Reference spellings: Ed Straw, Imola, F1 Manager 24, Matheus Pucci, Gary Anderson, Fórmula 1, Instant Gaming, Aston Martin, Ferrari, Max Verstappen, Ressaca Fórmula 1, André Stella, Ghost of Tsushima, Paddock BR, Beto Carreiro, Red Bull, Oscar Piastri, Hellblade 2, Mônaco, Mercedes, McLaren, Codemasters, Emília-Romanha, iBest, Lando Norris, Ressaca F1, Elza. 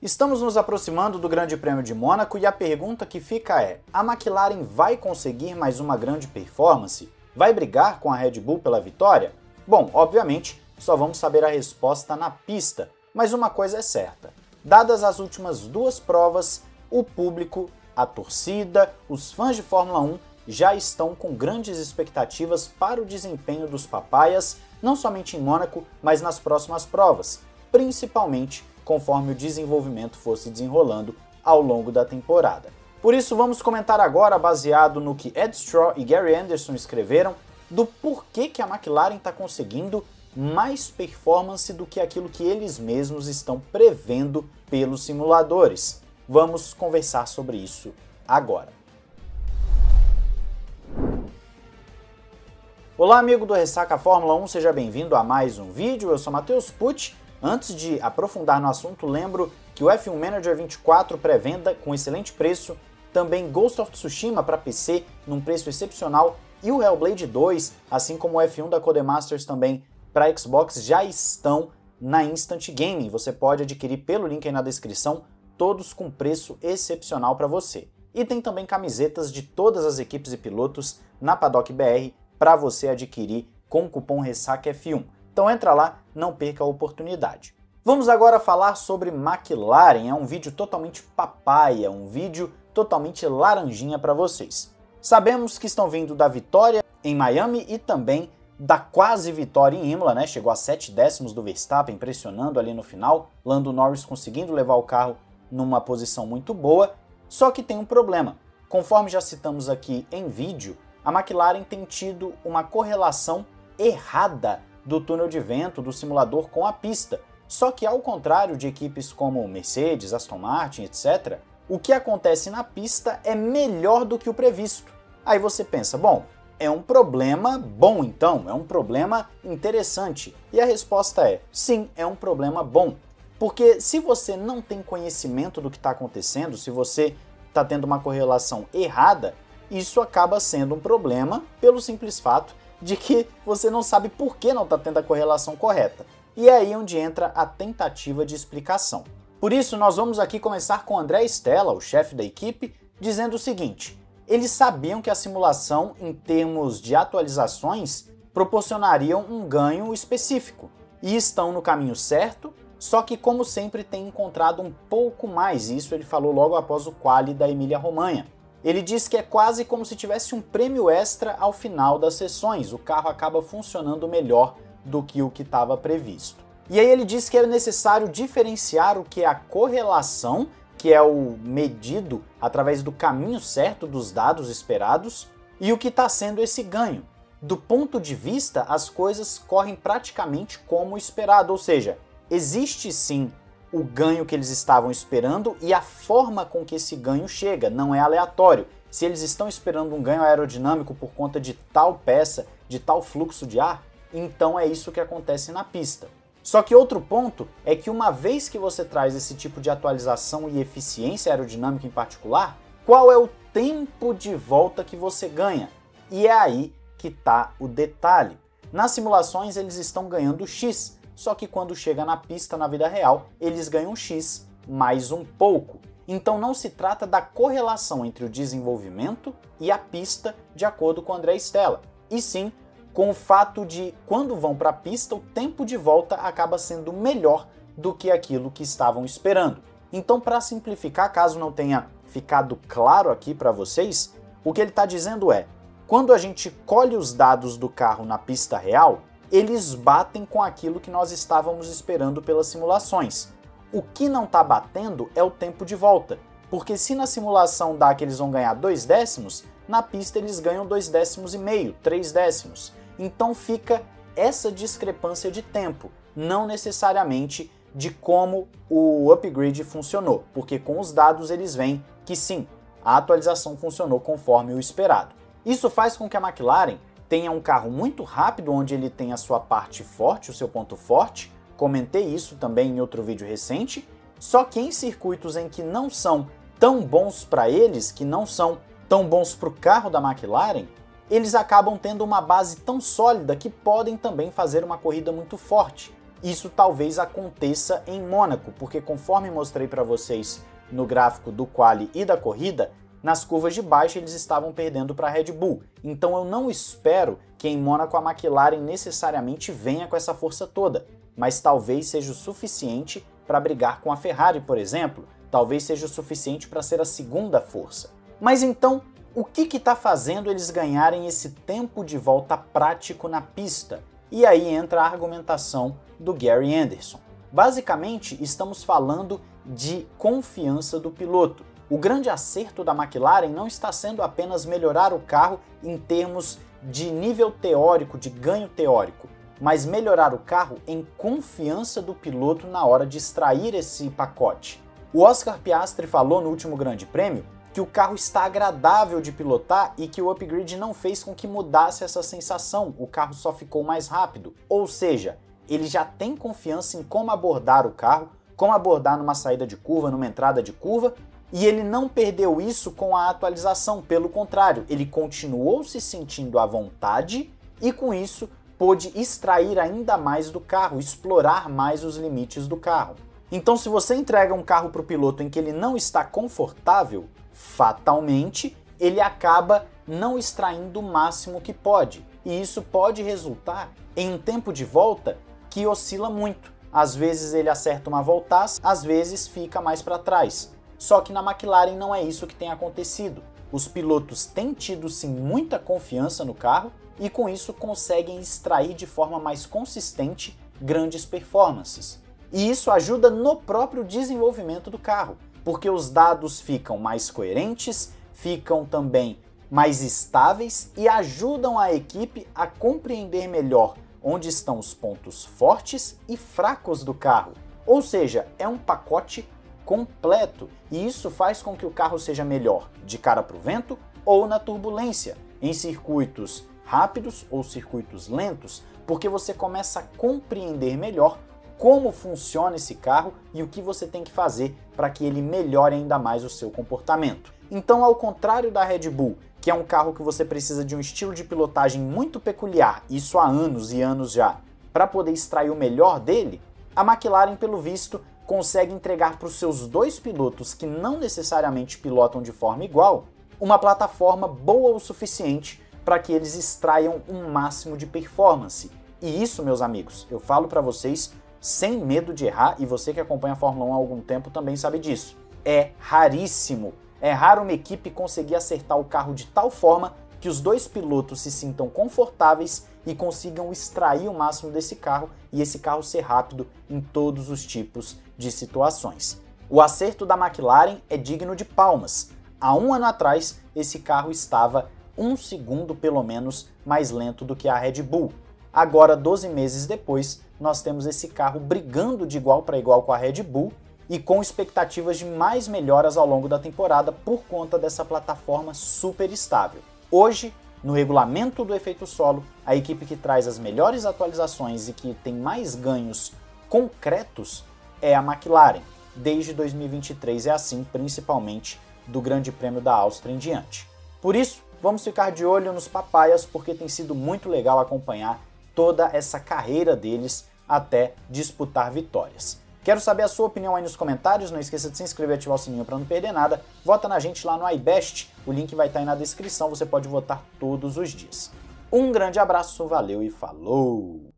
Estamos nos aproximando do Grande Prêmio de Mônaco e a pergunta que fica é: a McLaren vai conseguir mais uma grande performance? Vai brigar com a Red Bull pela vitória? Bom, obviamente, só vamos saber a resposta na pista, mas uma coisa é certa. Dadas as últimas duas provas, o público, a torcida, os fãs de Fórmula 1 já estão com grandes expectativas para o desempenho dos papaias, não somente em Mônaco, mas nas próximas provas, principalmente conforme o desenvolvimento fosse desenrolando ao longo da temporada. Por isso vamos comentar agora, baseado no que Ed Straw e Gary Anderson escreveram, do porquê que a McLaren está conseguindo mais performance do que aquilo que eles mesmos estão prevendo pelos simuladores. Vamos conversar sobre isso agora. Olá, amigo do Ressaca Fórmula 1, seja bem-vindo a mais um vídeo. Eu sou Matheus Pucci. Antes de aprofundar no assunto, lembro que o F1 Manager 24 pré-venda com excelente preço, também Ghost of Tsushima para PC num preço excepcional e o Hellblade 2, assim como o F1 da Codemasters também para Xbox, já estão na Instant Gaming. Você pode adquirir pelo link aí na descrição, todos com preço excepcional para você. E tem também camisetas de todas as equipes e pilotos na Paddock BR para você adquirir com o cupom Ressaca F1. Então entra lá, não perca a oportunidade. Vamos agora falar sobre McLaren. É um vídeo totalmente papaya, um vídeo totalmente laranjinha para vocês. Sabemos que estão vindo da vitória em Miami e também da quase vitória em Imola, né? Chegou a 7 décimos do Verstappen, pressionando ali no final, Lando Norris conseguindo levar o carro numa posição muito boa, só que tem um problema. Conforme já citamos aqui em vídeo, a McLaren tem tido uma correlação errada do túnel de vento do simulador com a pista. Só que ao contrário de equipes como Mercedes, Aston Martin, etc., o que acontece na pista é melhor do que o previsto. Aí você pensa, bom, é um problema bom então, é um problema interessante. E a resposta é, sim, é um problema bom. Porque se você não tem conhecimento do que está acontecendo, se você está tendo uma correlação errada, isso acaba sendo um problema pelo simples fato de que você não sabe por que não está tendo a correlação correta. E é aí onde entra a tentativa de explicação. Por isso, nós vamos aqui começar com André Stella, o chefe da equipe, dizendo o seguinte: eles sabiam que a simulação, em termos de atualizações, proporcionaria um ganho específico, e estão no caminho certo, só que, como sempre, tem encontrado um pouco mais. Isso ele falou logo após o quali da Emília-Romanha. Ele diz que é quase como se tivesse um prêmio extra ao final das sessões, o carro acaba funcionando melhor do que o que estava previsto. E aí ele diz que é necessário diferenciar o que é a correlação, que é o medido através do caminho certo dos dados esperados, e o que está sendo esse ganho. Do ponto de vista, as coisas correm praticamente como esperado, ou seja, existe sim o ganho que eles estavam esperando e a forma com que esse ganho chega, não é aleatório. Se eles estão esperando um ganho aerodinâmico por conta de tal peça, de tal fluxo de ar, então é isso que acontece na pista. Só que outro ponto é que uma vez que você traz esse tipo de atualização e eficiência aerodinâmica em particular, qual é o tempo de volta que você ganha? E é aí que está o detalhe. Nas simulações eles estão ganhando X, só que quando chega na pista na vida real, eles ganham X mais um pouco. Então não se trata da correlação entre o desenvolvimento e a pista, de acordo com André Stella, e sim com o fato de, quando vão para a pista, o tempo de volta acaba sendo melhor do que aquilo que estavam esperando. Então, para simplificar, caso não tenha ficado claro aqui para vocês, o que ele está dizendo é, quando a gente colhe os dados do carro na pista real, eles batem com aquilo que nós estávamos esperando pelas simulações. O que não está batendo é o tempo de volta, porque se na simulação dá que eles vão ganhar 2 décimos, na pista eles ganham 2,5 décimos, 3 décimos. Então fica essa discrepância de tempo, não necessariamente de como o upgrade funcionou, porque com os dados eles veem que sim, a atualização funcionou conforme o esperado. Isso faz com que a McLaren tenha um carro muito rápido, onde ele tem a sua parte forte, o seu ponto forte, comentei isso também em outro vídeo recente, só que em circuitos em que não são tão bons para eles, que não são tão bons para o carro da McLaren, eles acabam tendo uma base tão sólida que podem também fazer uma corrida muito forte. Isso talvez aconteça em Mônaco, porque conforme mostrei para vocês no gráfico do quali e da corrida, nas curvas de baixo eles estavam perdendo para a Red Bull, então eu não espero que em Mônaco a McLaren necessariamente venha com essa força toda, mas talvez seja o suficiente para brigar com a Ferrari, por exemplo, talvez seja o suficiente para ser a segunda força. Mas então, o que está fazendo eles ganharem esse tempo de volta prático na pista? E aí entra a argumentação do Gary Anderson. Basicamente, estamos falando de confiança do piloto. O grande acerto da McLaren não está sendo apenas melhorar o carro em termos de nível teórico, de ganho teórico, mas melhorar o carro em confiança do piloto na hora de extrair esse pacote. O Oscar Piastri falou no último Grande Prêmio que o carro está agradável de pilotar e que o upgrade não fez com que mudasse essa sensação, o carro só ficou mais rápido. Ou seja, ele já tem confiança em como abordar o carro, como abordar numa saída de curva, numa entrada de curva, e ele não perdeu isso com a atualização, pelo contrário, ele continuou se sentindo à vontade e com isso pôde extrair ainda mais do carro, explorar mais os limites do carro. Então, se você entrega um carro para o piloto em que ele não está confortável, fatalmente ele acaba não extraindo o máximo que pode, e isso pode resultar em um tempo de volta que oscila muito. Às vezes ele acerta uma voltaça, às vezes fica mais para trás. Só que na McLaren não é isso que tem acontecido. Os pilotos têm tido sim muita confiança no carro e com isso conseguem extrair de forma mais consistente grandes performances. E isso ajuda no próprio desenvolvimento do carro, porque os dados ficam mais coerentes, ficam também mais estáveis e ajudam a equipe a compreender melhor onde estão os pontos fortes e fracos do carro. Ou seja, é um pacote completo, e isso faz com que o carro seja melhor de cara para o vento ou na turbulência, em circuitos rápidos ou circuitos lentos, porque você começa a compreender melhor como funciona esse carro e o que você tem que fazer para que ele melhore ainda mais o seu comportamento. Então, ao contrário da Red Bull, que é um carro que você precisa de um estilo de pilotagem muito peculiar, isso há anos e anos já, para poder extrair o melhor dele, a McLaren, pelo visto, consegue entregar para os seus dois pilotos, que não necessariamente pilotam de forma igual, uma plataforma boa o suficiente para que eles extraiam um máximo de performance. E isso, meus amigos, eu falo para vocês sem medo de errar, e você que acompanha a Fórmula 1 há algum tempo também sabe disso. É raríssimo, é raro uma equipe conseguir acertar o carro de tal forma que os dois pilotos se sintam confortáveis e consigam extrair o máximo desse carro e esse carro ser rápido em todos os tipos de situações. O acerto da McLaren é digno de palmas. Há um ano atrás, esse carro estava um segundo pelo menos mais lento do que a Red Bull. Agora, 12 meses depois, nós temos esse carro brigando de igual para igual com a Red Bull e com expectativas de mais melhoras ao longo da temporada por conta dessa plataforma super estável. Hoje, no regulamento do efeito solo, a equipe que traz as melhores atualizações e que tem mais ganhos concretos é a McLaren. Desde 2023 é assim, principalmente do Grande Prêmio da Áustria em diante. Por isso, vamos ficar de olho nos papaias, porque tem sido muito legal acompanhar toda essa carreira deles até disputar vitórias. Quero saber a sua opinião aí nos comentários, não esqueça de se inscrever e ativar o sininho para não perder nada. Vota na gente lá no iBest, o link vai estar aí na descrição, você pode votar todos os dias. Um grande abraço, valeu e falou!